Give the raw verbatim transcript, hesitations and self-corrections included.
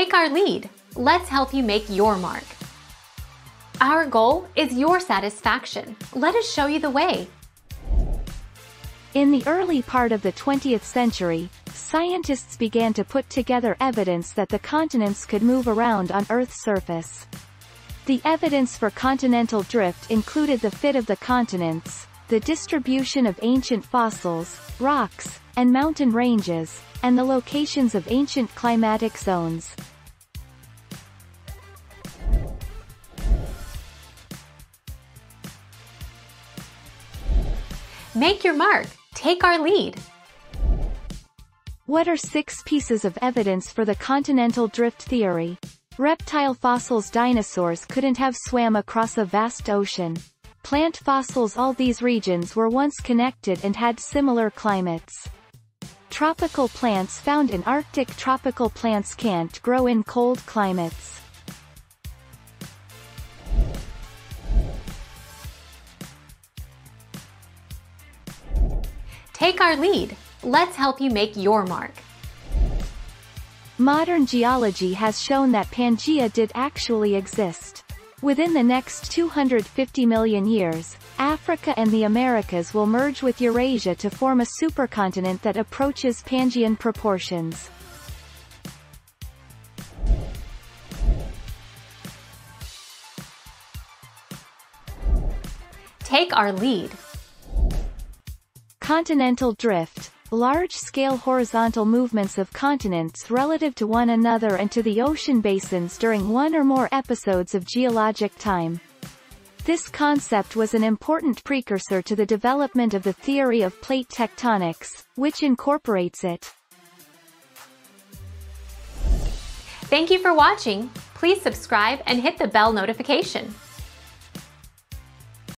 Take our lead. Let's help you make your mark. Our goal is your satisfaction. Let us show you the way. In the early part of the twentieth century, scientists began to put together evidence that the continents could move around on Earth's surface. The evidence for continental drift included the fit of the continents, the distribution of ancient fossils, rocks, and mountain ranges, and the locations of ancient climatic zones. Make your mark. Take our lead. What are six pieces of evidence for the continental drift theory? Reptile fossils. Dinosaurs couldn't have swam across a vast ocean. Plant fossils. All these regions were once connected and had similar climates. Tropical plants found in Arctic. Tropical plants can't grow in cold climates. Take our lead. Let's help you make your mark. Modern geology has shown that Pangaea did actually exist. Within the next two hundred fifty million years, Africa and the Americas will merge with Eurasia to form a supercontinent that approaches Pangaean proportions. Take our lead. Continental drift. Large-scale horizontal movements of continents relative to one another and to the ocean basins during one or more episodes of geologic time. This concept was an important precursor to the development of the theory of plate tectonics, which incorporates it. Thank you for watching. Please subscribe and hit the bell notification.